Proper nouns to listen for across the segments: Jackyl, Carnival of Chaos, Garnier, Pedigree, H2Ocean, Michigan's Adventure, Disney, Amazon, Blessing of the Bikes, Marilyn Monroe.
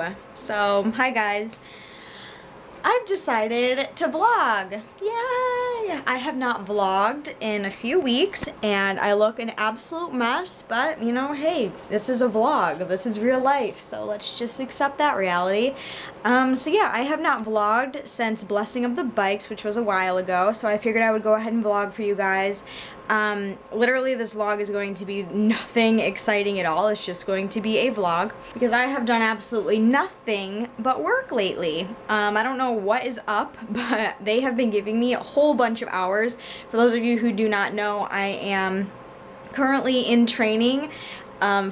anyway, so hi guys. I've decided to vlog. Yay! I have not vlogged in a few weeks and I look an absolute mess, but you know, hey, this is a vlog. This is real life, so let's just accept that reality. So yeah, I have not vlogged since Blessing of the Bikes, which was a while ago, so I figured I would go ahead and vlog for you guys. Literally this vlog is going to be nothing exciting at all. It's just going to be a vlog because I have done absolutely nothing but work lately. I don't know what is up, but they have been giving me a whole bunch of hours. For those of you who do not know, I am currently in training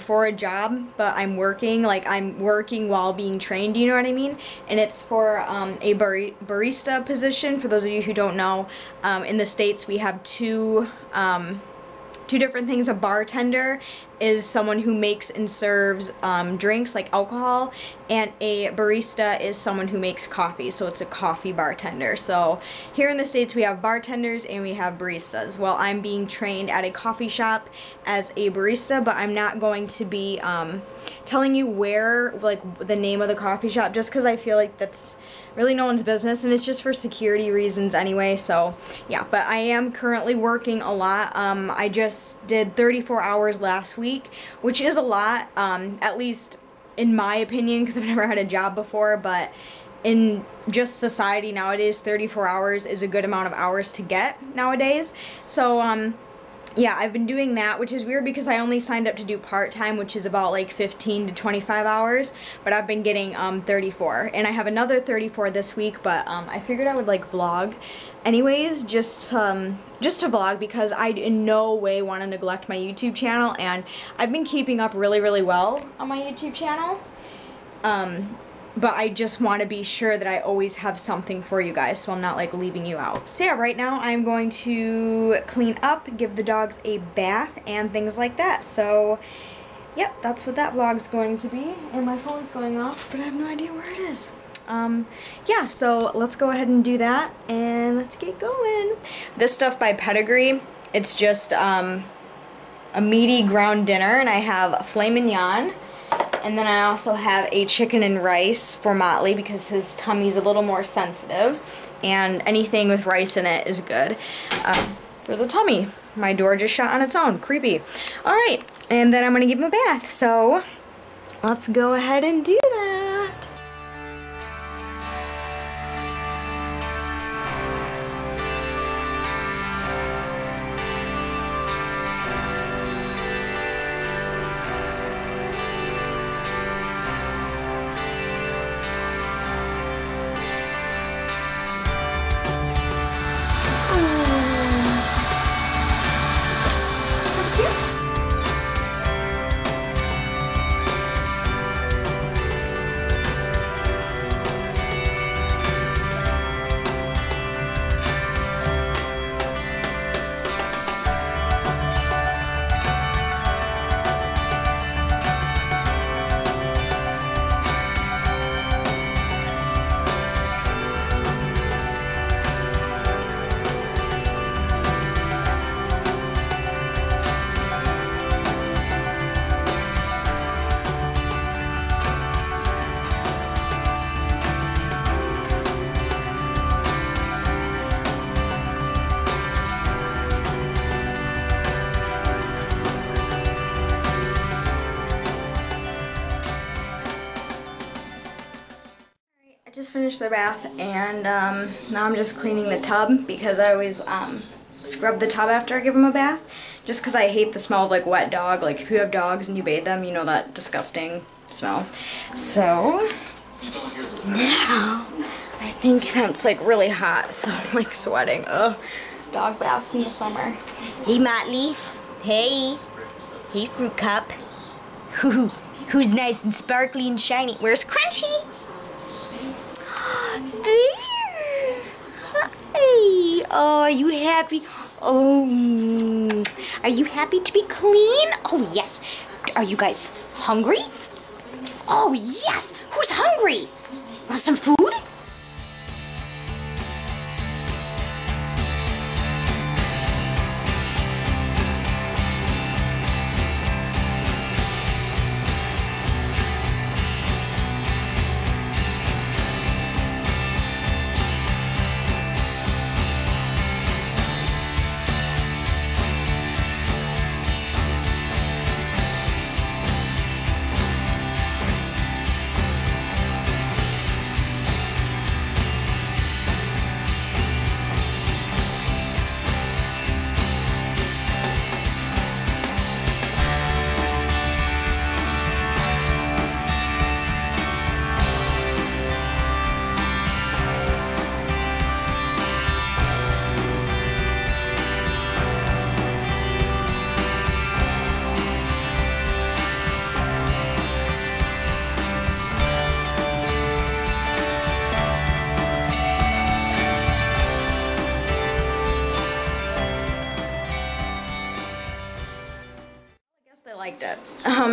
for a job, but I'm working, like I'm working while being trained, you know what I mean? And it's for a barista position. For those of you who don't know, in the States we have two different things. A bartender is someone who makes and serves drinks like alcohol, and a barista is someone who makes coffee, so it's a coffee bartender. So here in the States we have bartenders and we have baristas. Well, I'm being trained at a coffee shop as a barista, but I'm not going to be telling you where, like the name of the coffee shop, just because I feel like that's really no one's business, and it's just for security reasons anyway. So yeah, but I am currently working a lot. I just did 34 hours last week, which is a lot, at least in my opinion, because I've never had a job before, but in just society nowadays, 34 hours is a good amount of hours to get nowadays. So yeah, I've been doing that, which is weird because I only signed up to do part-time, which is about like 15 to 25 hours, but I've been getting 34, and I have another 34 this week, but I figured I would like vlog anyways, just to vlog, because I in no way want to neglect my YouTube channel, and I've been keeping up really well on my YouTube channel, but I just want to be sure that I always have something for you guys, so I'm not like leaving you out. So yeah, right now I'm going to clean up, give the dogs a bath and things like that. So yep, that's what that vlog's going to be. And my phone's going off, but I have no idea where it is. Yeah, so let's go ahead and do that and let's get going. This stuff by Pedigree, it's just a meaty ground dinner, and I have filet mignon. And then I also have a chicken and rice for Motley because his tummy's a little more sensitive, and anything with rice in it is good for the tummy. My door just shut on its own. Creepy. Alright, and then I'm going to give him a bath, so let's go ahead and do that. Finished the bath, and now I'm just cleaning the tub because I always scrub the tub after I give them a bath, just because I hate the smell of like wet dog. Like if you have dogs and you bathe them, you know that disgusting smell. So now I think it's like really hot, so I'm like sweating. Ugh. Dog baths in the summer. Hey Motley. Hey. Hey Fruit Cup. Who's nice and sparkly and shiny? Where's Crunchy? There. Hi. Oh, are you happy? Oh, are you happy to be clean? Oh, yes. Are you guys hungry? Oh, yes. Who's hungry? Want some food?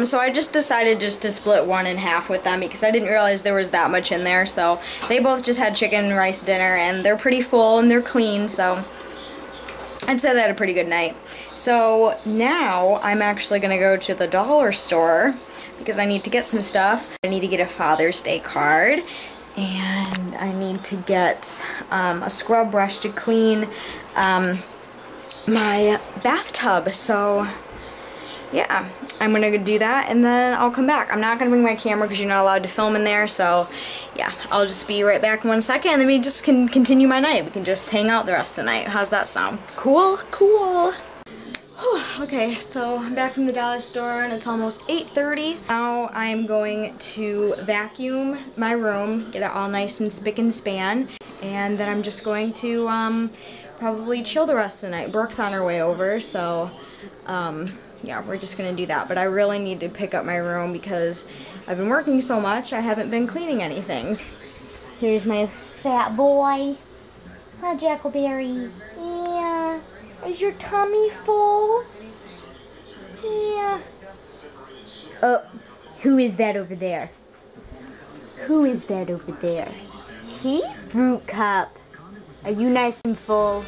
So I just decided just to split one in half with them because I didn't realize there was that much in there. So they both just had chicken and rice dinner, and they're pretty full and they're clean, so I'd say they had a pretty good night. So now I'm actually gonna go to the dollar store because I need to get some stuff. I need to get a Father's Day card, and I need to get a scrub brush to clean my bathtub. So yeah, I'm gonna go do that and then I'll come back. I'm not gonna bring my camera because you're not allowed to film in there, so yeah, I'll just be right back in 1 second and then we just can continue my night. We can just hang out the rest of the night. How's that sound? Cool, cool. Whew, okay, so I'm back from the dollar store and it's almost 8:30. Now I'm going to vacuum my room, get it all nice and spick and span, and then I'm just going to probably chill the rest of the night. Brooke's on her way over, so yeah, we're just gonna do that. But I really need to pick up my room because I've been working so much, I haven't been cleaning anything. Here's my fat boy. Hi, Jackalberry. Yeah. Is your tummy full? Yeah. Oh, who is that over there? Who is that over there? He? Fruit cup. Are you nice and full?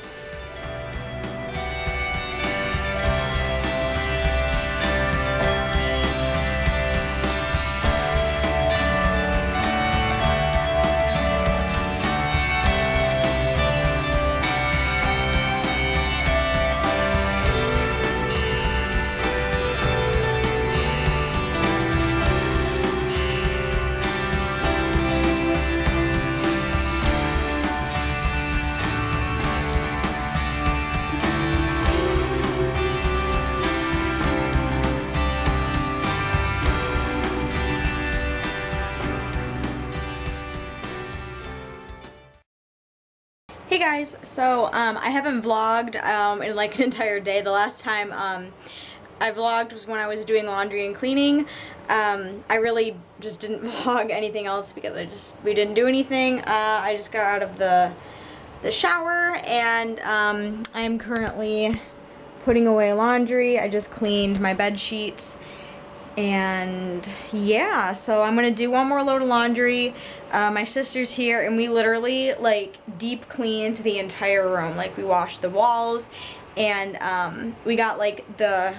Hey guys, so I haven't vlogged in like an entire day. The last time I vlogged was when I was doing laundry and cleaning. I really just didn't vlog anything else because we didn't do anything. I just got out of the shower and I'm currently putting away laundry. I just cleaned my bed sheets. And yeah, so I'm gonna do one more load of laundry. My sister's here and we literally like deep cleaned the entire room. Like we washed the walls and we got like the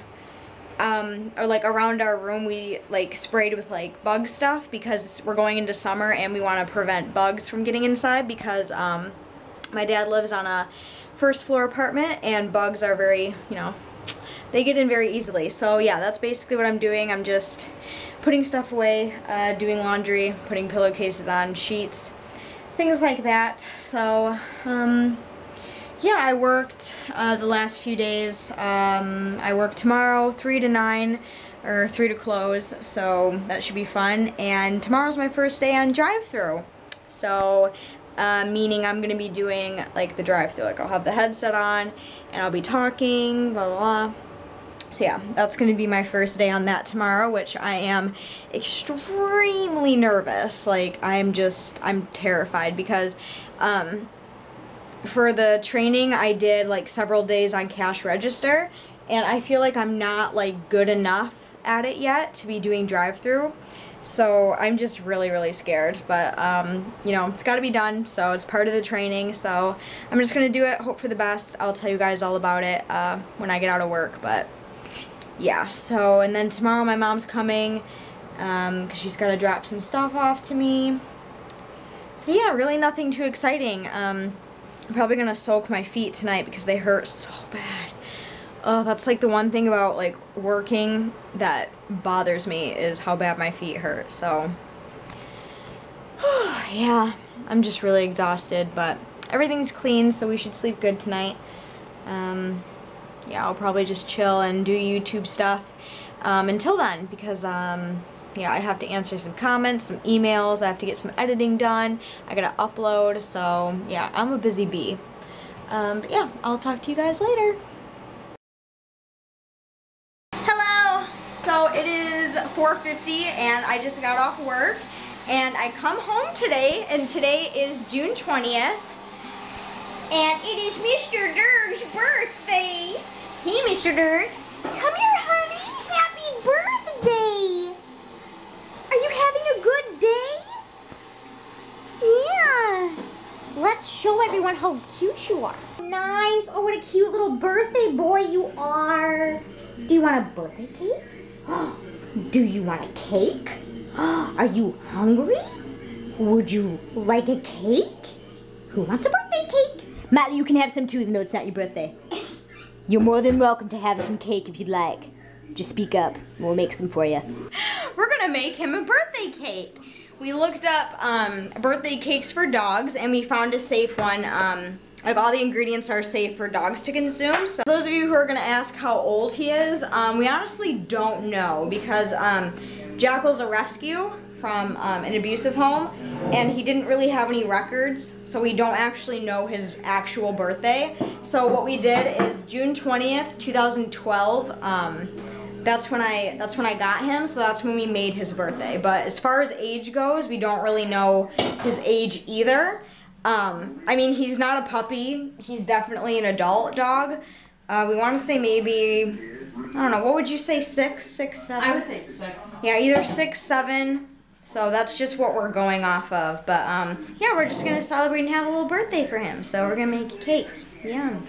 or like around our room we like sprayed with like bug stuff because we're going into summer and we want to prevent bugs from getting inside because my dad lives on a first floor apartment and bugs are very, you know, they get in very easily. So yeah, that's basically what I'm doing. I'm just putting stuff away, doing laundry, putting pillowcases on, sheets, things like that. So yeah, I worked the last few days. I work tomorrow 3 to 9 or 3 to close, so that should be fun. And tomorrow's my first day on drive-thru. So meaning I'm gonna be doing like the drive-thru, like I'll have the headset on and I'll be talking, blah blah blah. So yeah, that's gonna be my first day on that tomorrow, which I am extremely nervous. Like I'm terrified because for the training I did like several days on cash register and I feel like I'm not like good enough at it yet to be doing drive-thru. So I'm just really, really scared, but you know, it's got to be done, so it's part of the training, so I'm just gonna do it, hope for the best. I'll tell you guys all about it when I get out of work, but yeah. So, and then tomorrow my mom's coming because she's got to drop some stuff off to me. So yeah, really nothing too exciting. I'm probably gonna soak my feet tonight because they hurt so bad. Oh, that's like the one thing about like working that bothers me is how bad my feet hurt. So yeah, I'm just really exhausted, but everything's clean, so we should sleep good tonight. Yeah, I'll probably just chill and do YouTube stuff until then because yeah, I have to answer some comments, some emails, I have to get some editing done, I gotta upload, so yeah, I'm a busy bee. But yeah, I'll talk to you guys later. So it is 4:50 and I just got off work and I come home today, and today is June 20th and it is Mr. Durg's birthday. Hey Mr. Durg, come here honey, happy birthday. everyone how cute you are. Nice. Oh, what a cute little birthday boy you are. Do you want a birthday cake? Do you want a cake? Are you hungry? Would you like a cake? Who wants a birthday cake? Matt, you can have some too, even though it's not your birthday. You're more than welcome to have some cake if you'd like. Just speak up, we'll make some for you. We're gonna make him a birthday cake. We looked up birthday cakes for dogs, and we found a safe one. Like all the ingredients are safe for dogs to consume. So those of you who are gonna ask how old he is, we honestly don't know, because Jackyl's a rescue from an abusive home, and he didn't really have any records, so we don't actually know his actual birthday. So what we did is June 20th, 2012, that's when I got him, so that's when we made his birthday. But as far as age goes, we don't really know his age either. I mean, he's not a puppy, he's definitely an adult dog. We want to say maybe, I don't know, what would you say, six, seven? I would say six. Yeah, either 6, 7. So that's just what we're going off of. But yeah, we're just gonna celebrate and have a little birthday for him. So we're gonna make a cake. Yum.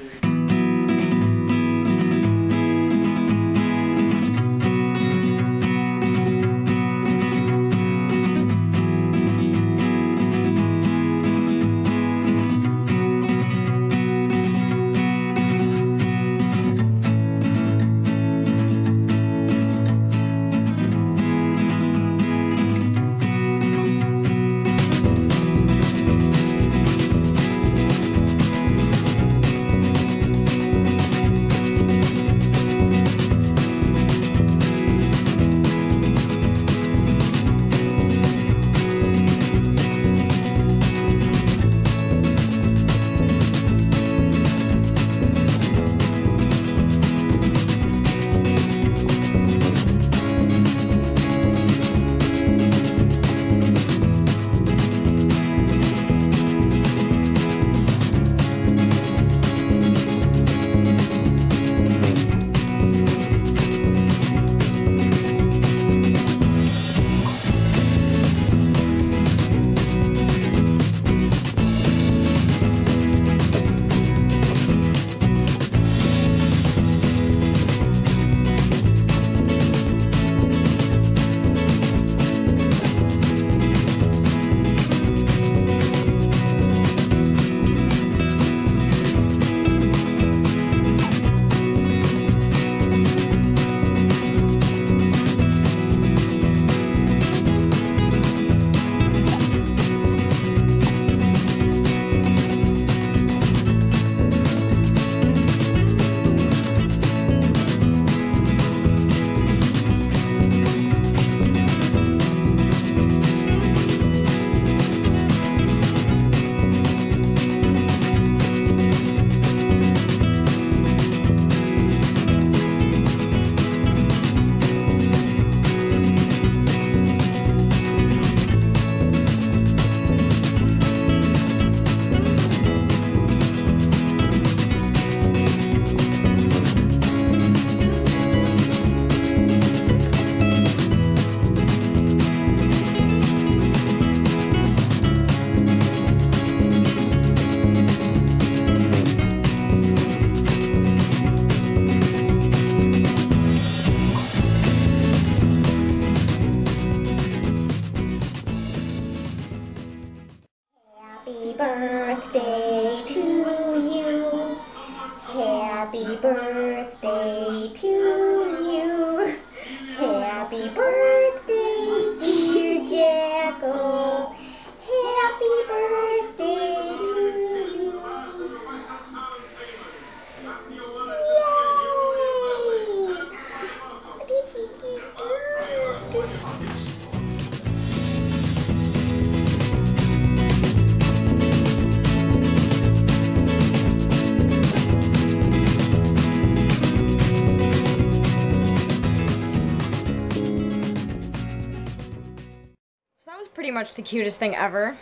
Pretty much the cutest thing ever.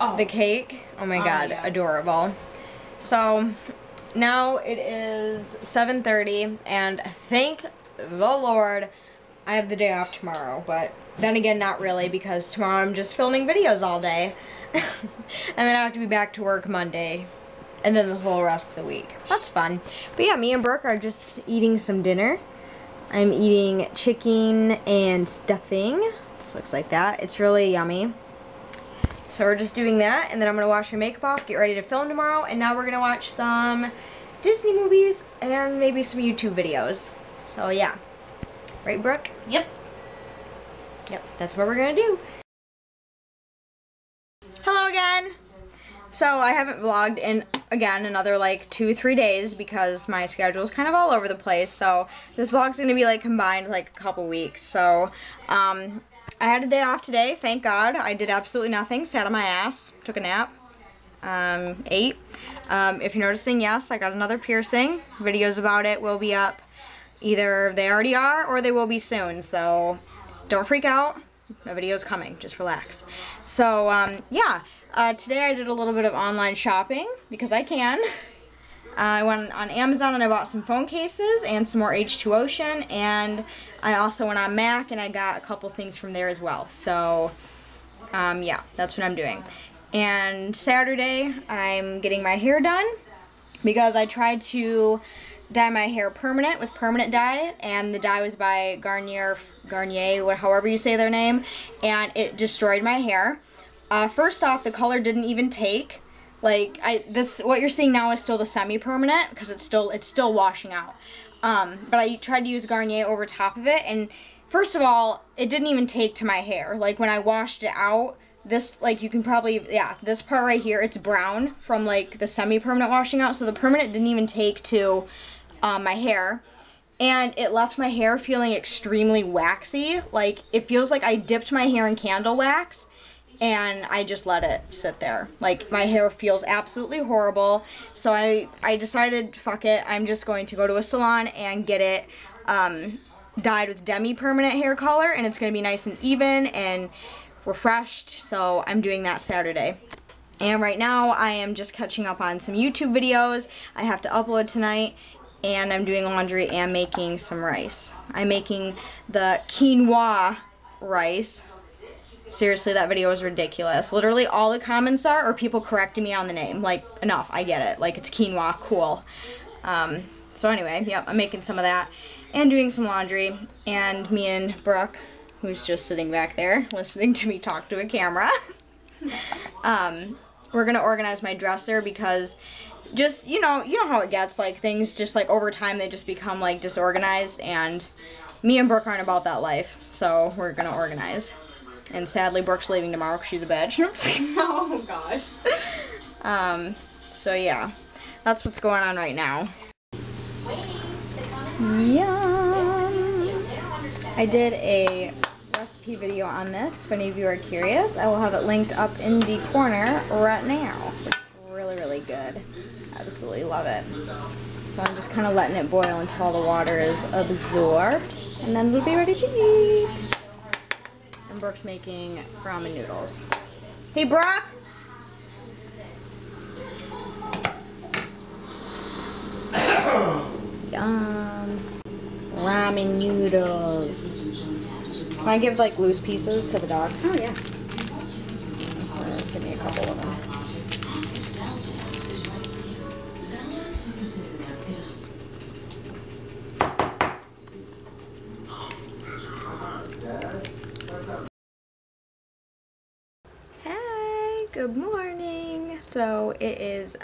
Oh. The cake. Oh my god, yeah. Adorable. So now it is 7:30, and thank the Lord I have the day off tomorrow, but then again, not really, because tomorrow I'm just filming videos all day. And then I have to be back to work Monday, and then the whole rest of the week. That's fun. But yeah, me and Brooke are just eating some dinner. I'm eating chicken and stuffing. Just looks like that. It's really yummy. So we're just doing that, and then I'm gonna wash my makeup off, get ready to film tomorrow, and now we're gonna watch some Disney movies and maybe some YouTube videos. So yeah. Right, Brooke? Yep. Yep, that's what we're gonna do. Hello again. So I haven't vlogged in, again, another like 2-3 days because my schedule is kind of all over the place. So this vlog's gonna be like combined like a couple weeks. So I had a day off today, thank God. I did absolutely nothing, sat on my ass, took a nap, ate. If you're noticing, yes, I got another piercing. Videos about it will be up. Either they already are or they will be soon, so don't freak out. No video's coming, just relax. So yeah, today I did a little bit of online shopping because I can. I went on Amazon and I bought some phone cases and some more H2Ocean, and I also went on Mac and I got a couple things from there as well. So yeah, that's what I'm doing. And Saturday I'm getting my hair done because I tried to dye my hair permanent with permanent dye, and the dye was by Garnier, however you say their name, and it destroyed my hair. First off, the color didn't even take. Like what you're seeing now is still the semi-permanent because it's still washing out. But I tried to use Garnier over top of it, and first of all, it didn't even take to my hair. Like when I washed it out, this, like, you can probably, yeah, this part right here, it's brown from like the semi-permanent washing out, so the permanent didn't even take to my hair, and it left my hair feeling extremely waxy. Like it feels like I dipped my hair in candle wax and I just let it sit there. Like my hair feels absolutely horrible. So I decided, fuck it, I'm just going to go to a salon and get it dyed with demi-permanent hair color, and it's gonna be nice and even and refreshed. So I'm doing that Saturday. And right now I am just catching up on some YouTube videos I have to upload tonight, and I'm doing laundry and making some rice. I'm making the quinoa rice. Seriously, that video was ridiculous. Literally all the comments are people correcting me on the name. Like, enough, I get it. Like, it's quinoa, cool. So anyway, yep, I'm making some of that and doing some laundry. And me and Brooke, who's just sitting back there listening to me talk to a camera, we're gonna organize my dresser because just, you know how it gets. Like, things just, like, over time they just become, like, disorganized, and me and Brooke aren't about that life. So we're gonna organize. And sadly, Brooke's leaving tomorrow because she's a bitch. Oh, gosh. So, yeah. That's what's going on right now. Yum. I did a recipe video on this, if any of you are curious. I will have it linked up in the corner right now. It's really, really good. Absolutely love it. So I'm just kind of letting it boil until all the water is absorbed. And then we'll be ready to eat. And Brooke's making ramen noodles. Hey, Brooke! Yum. Ramen noodles. Can I give, like, loose pieces to the dogs? Oh, yeah. Give me a couple of them. Good morning. So it is,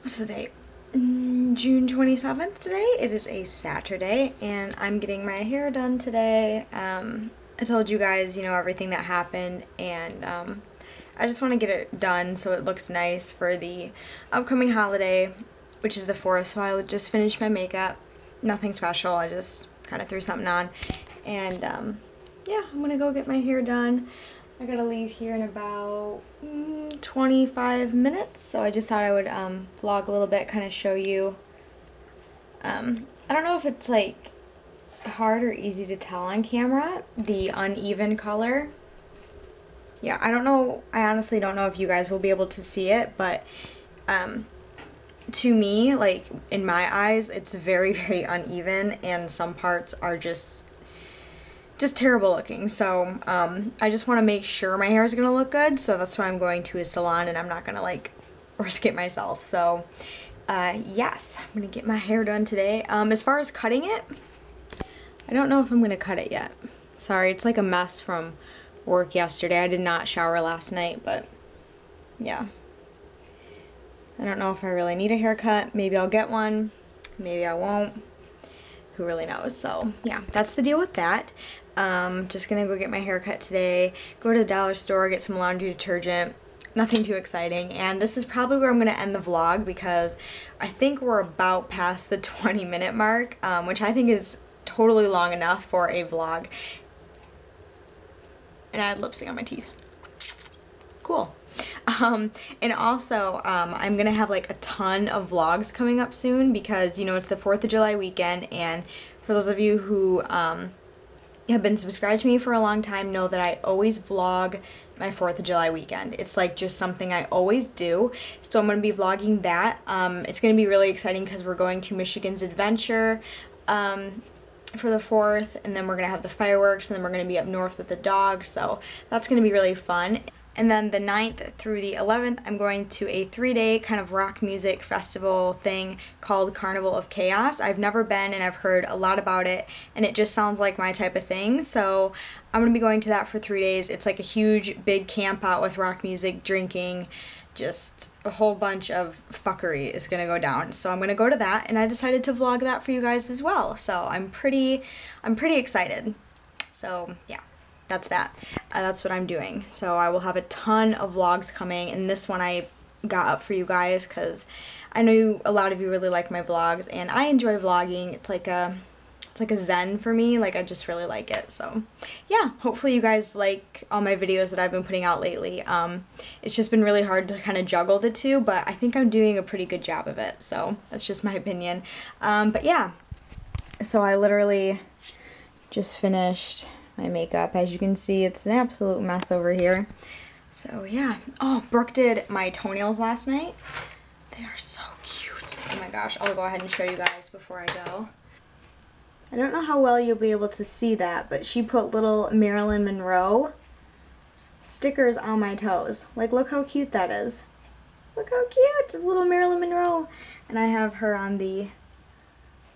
what's the date? June 27th today. It is a Saturday, and I'm getting my hair done today. I told you guys, everything that happened, and I just want to get it done so it looks nice for the upcoming holiday, which is the 4th, so I just finished my makeup. Nothing special, I just kind of threw something on, and yeah, I'm gonna go get my hair done. I gotta leave here in about 25 minutes, so I just thought I would vlog a little bit, kind of show you. I don't know if it's like hard or easy to tell on camera, the uneven color. Yeah, I honestly don't know if you guys will be able to see it, but to me, like, in my eyes, it's very, very uneven, and some parts are just terrible looking. So I just want to make sure my hair is going to look good, so that's why I'm going to a salon, and I'm not going to, like, risk it myself. So yes, I'm going to get my hair done today. As far as cutting it, I don't know if I'm going to cut it yet. Sorry, it's like a mess from work yesterday. I did not shower last night, but yeah. I don't know if I really need a haircut. Maybe I'll get one, maybe I won't. Who really knows? So yeah, that's the deal with that. Just gonna go get my haircut today, go to the dollar store, get some laundry detergent, nothing too exciting. And this is probably where I'm gonna end the vlog, because I think we're about past the 20-minute mark, which I think is totally long enough for a vlog. And I had lipstick on my teeth. Cool. And also, I'm gonna have like a ton of vlogs coming up soon, because, you know, it's the 4th of July weekend, and for those of you who have been subscribed to me for a long time know that I always vlog my 4th of July weekend. It's like just something I always do, so I'm gonna be vlogging that. It's gonna be really exciting because we're going to Michigan's Adventure for the 4th, and then we're gonna have the fireworks, and then we're gonna be up north with the dogs, so that's gonna be really fun. And then the 9th through the 11th, I'm going to a 3-day kind of rock music festival thing called Carnival of Chaos. I've never been, and I've heard a lot about it, and it just sounds like my type of thing. So I'm going to be going to that for 3 days. It's like a huge, big camp out with rock music, drinking, just a whole bunch of fuckery is going to go down. So I'm going to go to that, and I decided to vlog that for you guys as well. So I'm pretty excited. So yeah. That's that. That's what I'm doing. So I will have a ton of vlogs coming, and this one I got up for you guys because I know a lot of you really like my vlogs, and I enjoy vlogging. It's like a zen for me. Like, I just really like it. So yeah, hopefully you guys like all my videos that I've been putting out lately. It's just been really hard to kind of juggle the two, but I think I'm doing a pretty good job of it. So that's just my opinion. But yeah, so I literally just finished my makeup. As you can see, it's an absolute mess over here. So yeah. Oh, Brooke did my toenails last night. They are so cute. Oh my gosh, I'll go ahead and show you guys before I go. I don't know how well you'll be able to see that, but she put little Marilyn Monroe stickers on my toes. Like, look how cute that is. Look how cute. It's little Marilyn Monroe. And I have her on the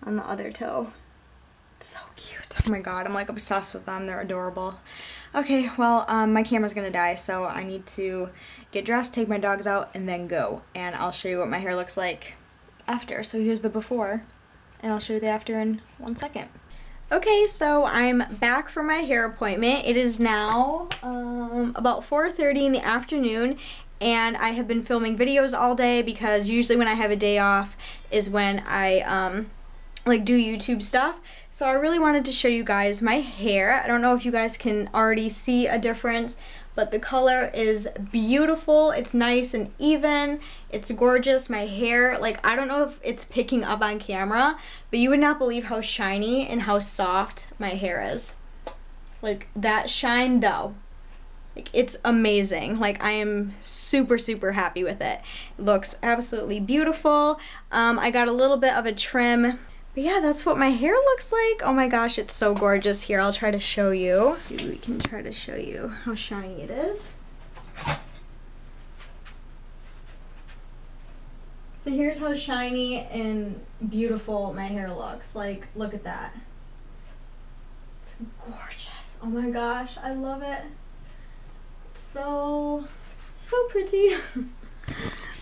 other toe. So cute. Oh my god, I'm like obsessed with them. They're adorable. Okay, well, my camera's gonna die, so I need to get dressed, take my dogs out, and then go. And I'll show you what my hair looks like after. So here's the before, and I'll show you the after in 1 second. Okay, so I'm back for my hair appointment. It is now about 4:30 in the afternoon, and I have been filming videos all day because usually when I have a day off is when I like do YouTube stuff. So I really wanted to show you guys my hair. I don't know if you guys can already see a difference, but the color is beautiful. It's nice and even. It's gorgeous. My hair, like, I don't know if it's picking up on camera, but you would not believe how shiny and how soft my hair is. Like, that shine though. Like, it's amazing. Like, I am super, super happy with it. It looks absolutely beautiful. I got a little bit of a trim. But yeah, that's what my hair looks like. Oh my gosh, it's so gorgeous. Here, I'll try to show you. Maybe we can try to show you how shiny it is. So here's how shiny and beautiful my hair looks. Like, look at that. It's gorgeous. Oh my gosh, I love it. It's so, so pretty.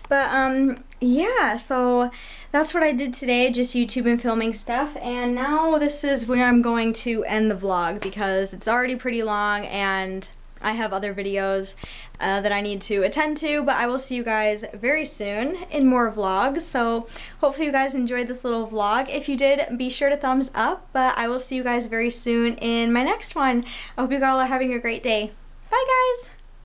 But yeah, so that's what I did today, just YouTube and filming stuff, and now this is where I'm going to end the vlog because it's already pretty long and I have other videos that I need to attend to, but I will see you guys very soon in more vlogs. So hopefully you guys enjoyed this little vlog. If you did, be sure to thumbs up, but I will see you guys very soon in my next one. I hope you all are having a great day. Bye guys!